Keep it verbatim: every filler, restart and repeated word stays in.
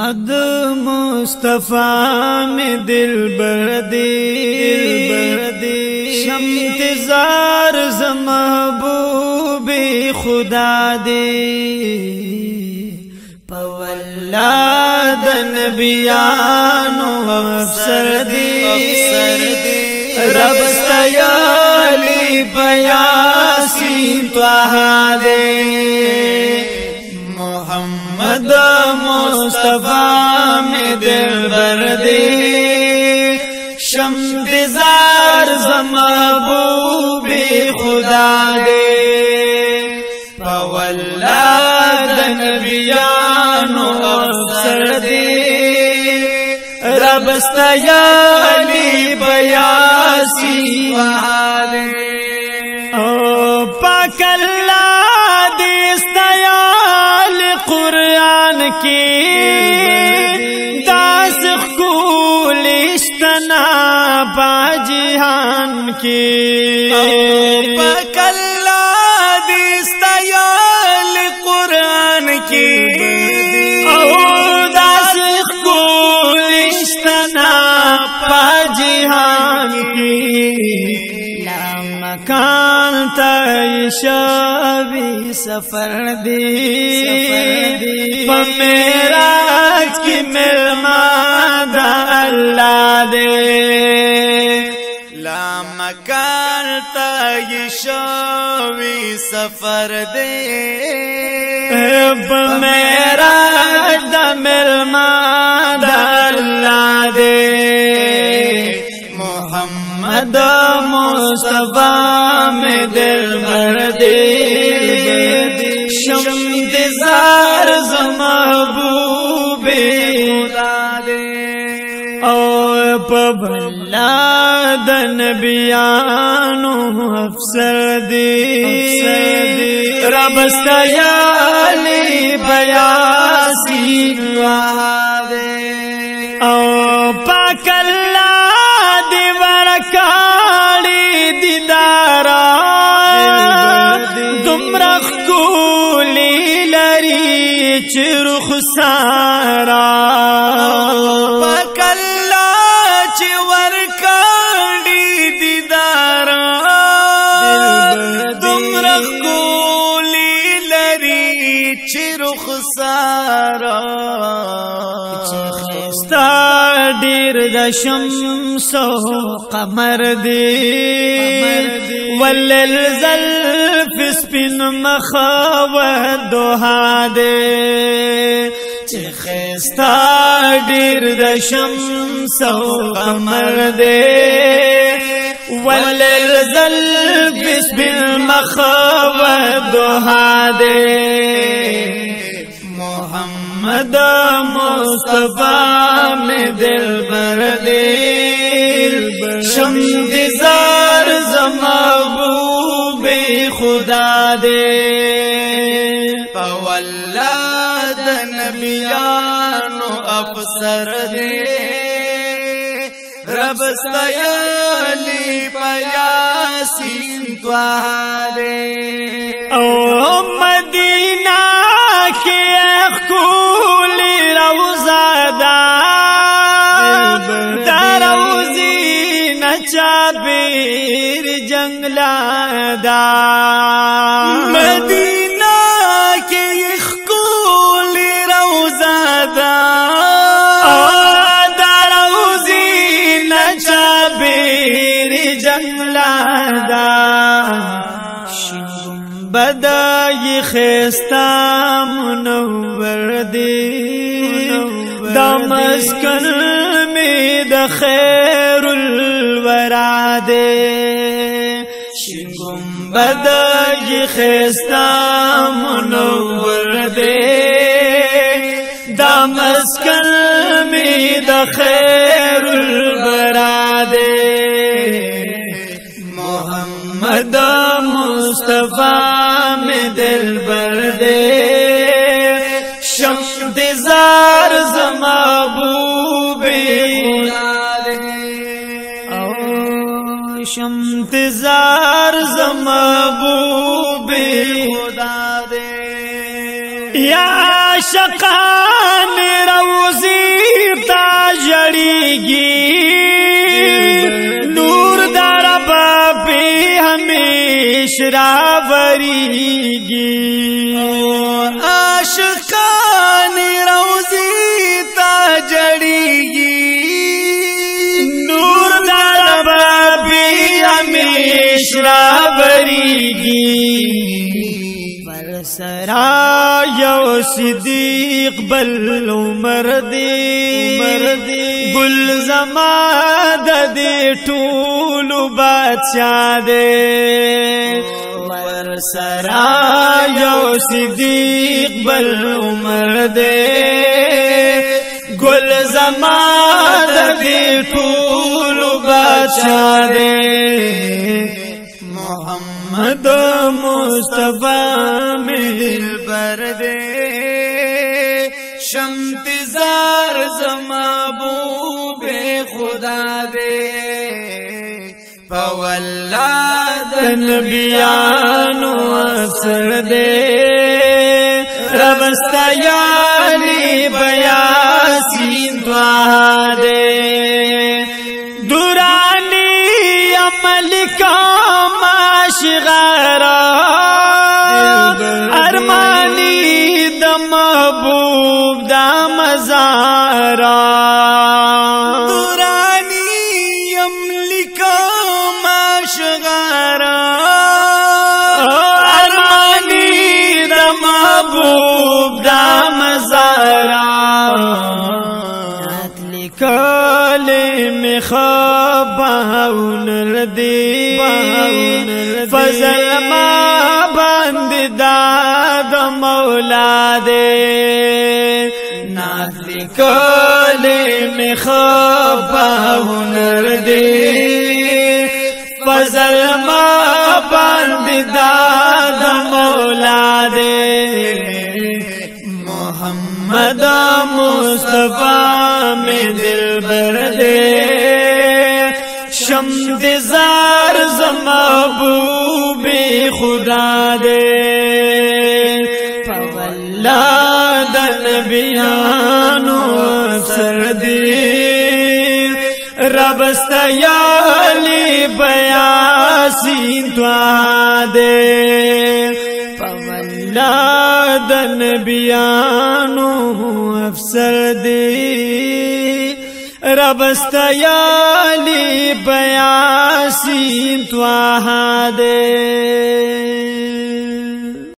मोहम्मद मुस्तफा में दिल बरदी बरदी शम्तिज़ार महबूबे खुदा दे पवल्ला दन बियानो अफसर दे रब सयाली बयासी त्वाहा दे मोहम्मद मुस्तफा में दिल बरदे शम्तिज़ार महबूबे खुदा दे पवल्ला दन बियानो अफसर दे रब सयाली बयासी ओ पाकल्ला बाजिहान की पकल्ला दिस्तयाल कुरान की दास कुलिश्तना बाजिहान की मकान तैशाबी सफर दी मेरा की मिलमा अल्लाह दे करता ये शवी सफर दे मेरा दमिल मादल्ला दे मोहम्मद मुस्तफा में दिल भर दे शम्तिज़ार महबूबे खुदा दे और पवल्ला दन बियानो अफसर दे रब सयाली बयासी दे ओ पाकल्ला दिवर काली दीदारा तुमरा कूली लरी चिरुख सारा चिरुख सारा चिस्ता डीर दशम सो कमर दे वल्लल जल्फिस्पिन मखाव दोहा दे चिस्ता डीर दशम सो कमर दे वल्लल जल्फिस्पिन मखाव दोहा दे मोहम्मद मुस्तफा में दिल भर दे शम्तिज़ार महबूबे खुदा दे पवल्ला दन बियानो अफसर दे रब सयाली बयासी त्वा दे ओ मदीना चाबीर जंगला दा मदीना के इखकूल रौज़ादा दारौज़ी न चाबीर जंगला दा बदाई खिस्ता मुनव्वर दे दमस्कन में दखैरुल दे गुंबद ये खिस्ता मुनव्वर दे दमस्कन में खैरुल बरा दे मोहम्मद मुस्तफा में दिल भर दे शम्तिज़ार महबूबे शम्तिज़ार महबूबे खुदा दे या आशिक़ान रौज़ा रावरीगी आशकान रोजी ता जड़ीगी नूर दाबी हमेश रावरीगी पर सरायो सिद्दीक बल उमर दे मरदे गुलजमा दे टूल बाचा दे मर सरायो सिद्दीक बल उमर दे गुलजमा दे टूल बाचा दे मोहम्मद मुस्तफा मिल बर दे शम्तिजार ज़माबूबे खुदा दे पवल्लाद नबियानो असर दे रबस्ता यानी बयासी दुआ दे दुरानी अमल का माशगारा अरमानी दमबू मजारा दुरानी अमलिका माशगारा अरमानी महबूब दा मजारा लिखले में खबाउन दे फजल मा बंद दाद मौला दे काले में खबा हुनर दे फजल माबंद दाद मौला दे मोहम्मद मुस्तफा में दिल भर दे शम्तिज़ार ज़माबूबे खुदा दे पवल्ला नबियानो सरदीर रबस्तयाली बयासी दुआ दे पवल्ला नबियानो अफसर दे रबस्तयाली बयासी दुआ दे।